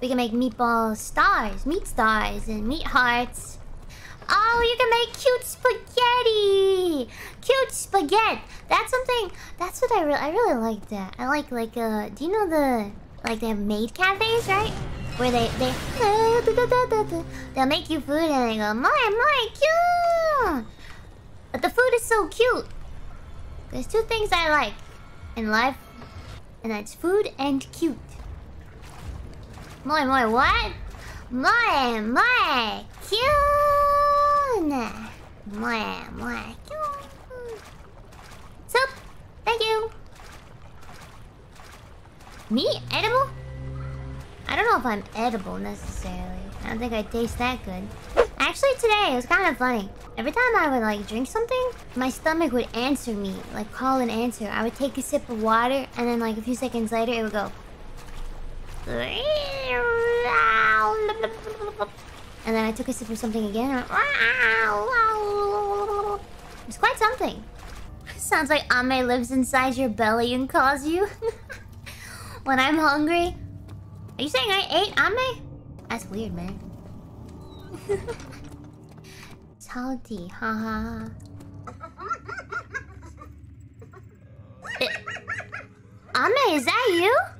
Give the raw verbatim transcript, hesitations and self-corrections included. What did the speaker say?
We can make meatball stars, meat stars, and meat hearts. Oh, you can make cute spaghetti! Cute spaghetti! That's something... That's what I really... I really like that. I like, like, uh... do you know the... Like, they have maid cafes, right? Where they... they they'll make you food and they go, my, my, cute! But the food is so cute! There's two things I like in life. And that's food and cute. Moi, moi, what? Moi, moi, cute! Mwah, mwah. Soup! Thank you! Me? Edible? I don't know if I'm edible necessarily. I don't think I taste that good. Actually today, it was kind of funny. Every time I would like drink something, my stomach would answer me. Like call and answer. I would take a sip of water and then like a few seconds later it would go... And then I took a sip of something again and went... It's quite something. Sounds like Ame lives inside your belly and calls you. When I'm hungry. Are you saying I ate Ame? That's weird, man. Salty, haha. Ame, is that you?